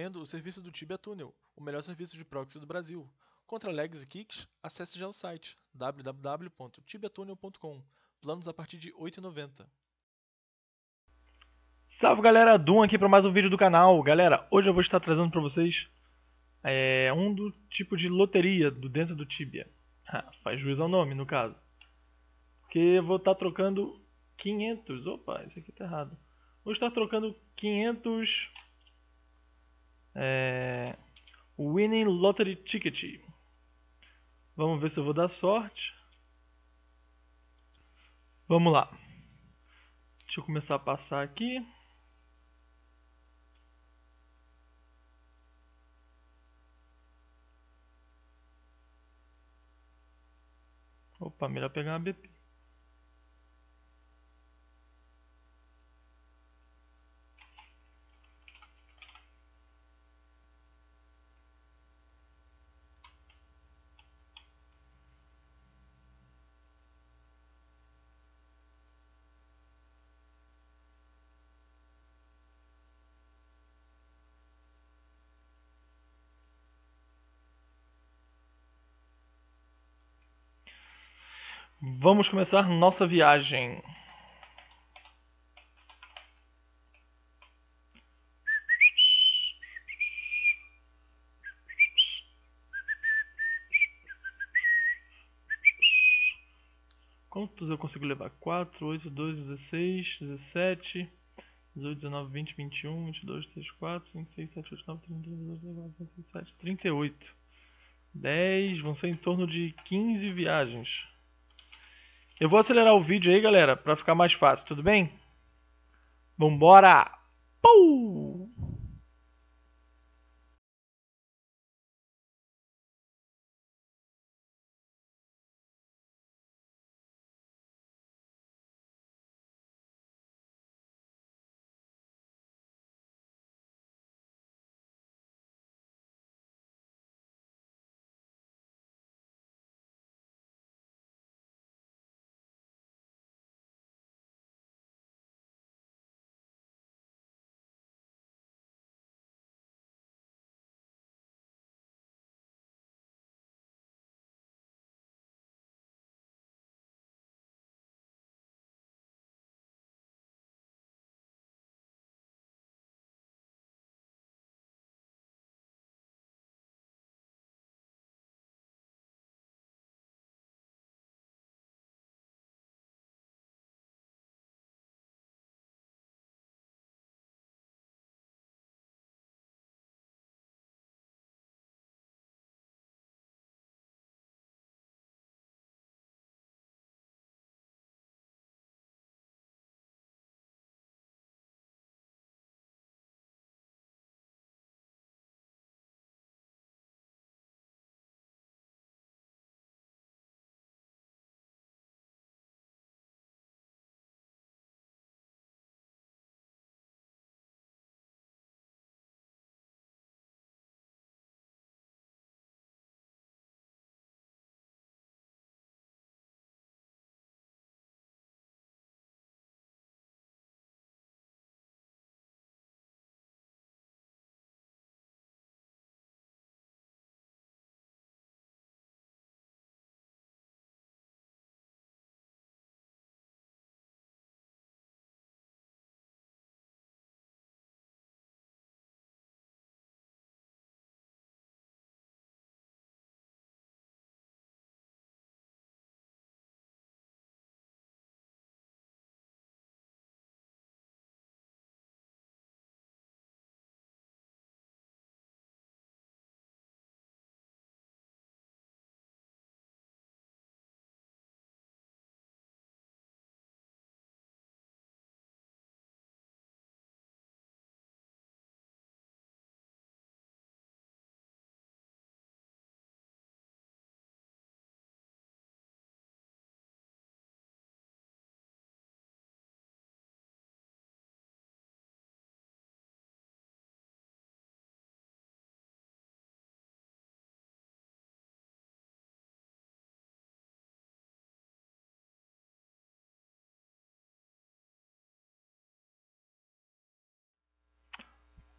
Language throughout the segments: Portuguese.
recomendo o serviço do Tibia Tunnel, o melhor serviço de proxy do Brasil. Contra lags e kicks, acesse já o site www.tibiatunnel.com. Planos a partir de R$ 8,90. Salve galera, Doom aqui para mais um vídeo do canal. Galera, hoje eu vou estar trazendo para vocês um do tipo de loteria do dentro do Tibia. Faz juízo ao nome, no caso. Porque eu vou estar trocando 500... Opa, isso aqui tá errado. Vou estar trocando 500... Winning Lottery Ticket. Vamos ver se eu vou dar sorte. Vamos lá. Deixa eu começar a passar aqui. Opa, melhor pegar uma BP. Vamos começar nossa viagem. Quantos eu consigo levar? 4, 8, 12, 16, 17, 18, 19, 20, 21, 22, 23, 4, 5, 6, 7, 8, 9, 30, 31, 32, 7, 38. 10, vão ser em torno de 15 viagens. Eu vou acelerar o vídeo aí, galera, para ficar mais fácil, tudo bem? Vambora! Pou!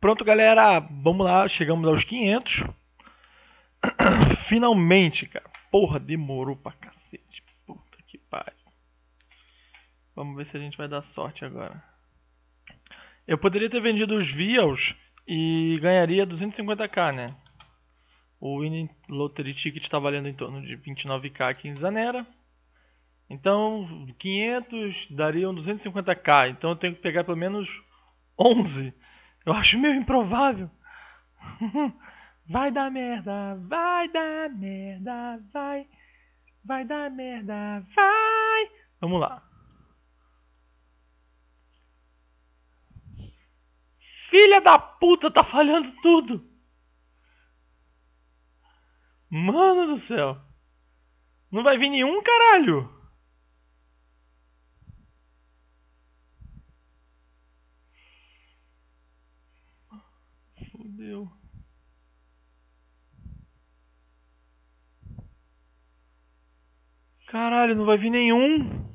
Pronto, galera, vamos lá, chegamos aos 500. Finalmente, cara. Porra, demorou pra cacete. Puta que pariu. Vamos ver se a gente vai dar sorte agora. Eu poderia ter vendido os Vials e ganharia 250k, né? O Winning Lottery Ticket está valendo em torno de 29k aqui em Zanera. Então, 500 dariam 250k. Então eu tenho que pegar pelo menos 11. Eu acho meio improvável. Vai dar merda, vai dar merda, vai. Vai dar merda, vai. Vamos lá. Filha da puta, tá falhando tudo. Mano do céu. Não vai vir nenhum, caralho. Fudeu. Caralho, não vai vir nenhum.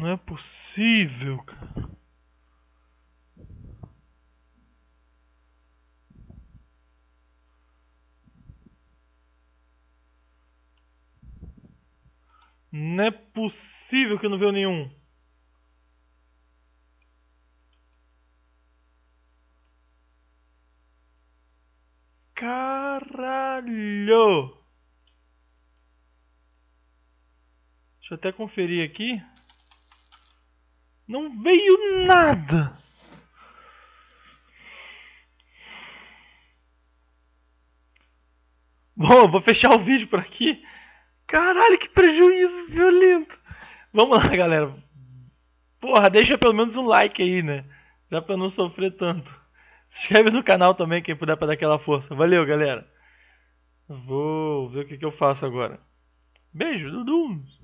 Não é possível, cara. Não é possível que não veio nenhum. Caralho. Deixa eu até conferir aqui. Não veio nada. Bom, vou fechar o vídeo por aqui. Caralho, que prejuízo violento. Vamos lá, galera. Porra, deixa pelo menos um like aí, né? Já pra não sofrer tanto. Se inscreve no canal também, quem puder, pra dar aquela força. Valeu, galera. Vou ver o que eu faço agora. Beijo, Dudu.